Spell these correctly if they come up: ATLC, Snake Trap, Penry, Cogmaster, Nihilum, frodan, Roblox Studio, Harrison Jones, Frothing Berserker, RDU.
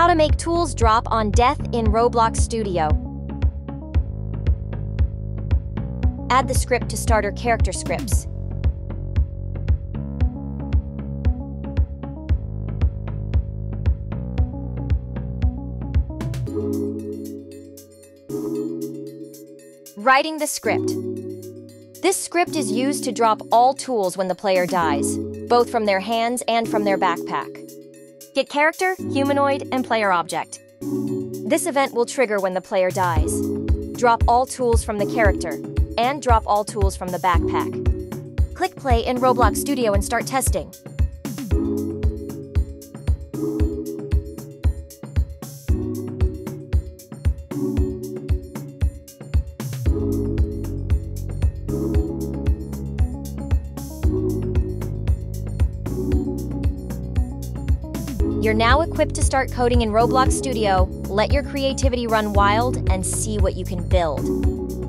How to make tools drop on death in Roblox Studio. Add the script to starter character scripts. Writing the script. This script is used to drop all tools when the player dies, both from their hands and from their backpack. Get character, humanoid, and player object. This event will trigger when the player dies. Drop all tools from the character, and drop all tools from the backpack. Click play in Roblox Studio and start testing. You're now equipped to start coding in Roblox Studio. Let your creativity run wild and see what you can build.